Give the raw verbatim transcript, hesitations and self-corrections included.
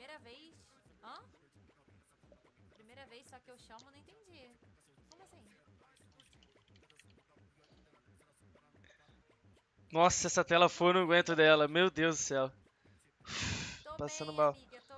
Primeira vez... Hã? Primeira vez, só que eu chamo, não entendi. Como assim? Nossa, essa tela foi, eu não aguento dela. Meu Deus do céu. Tô Passando bem, mal. Amiga,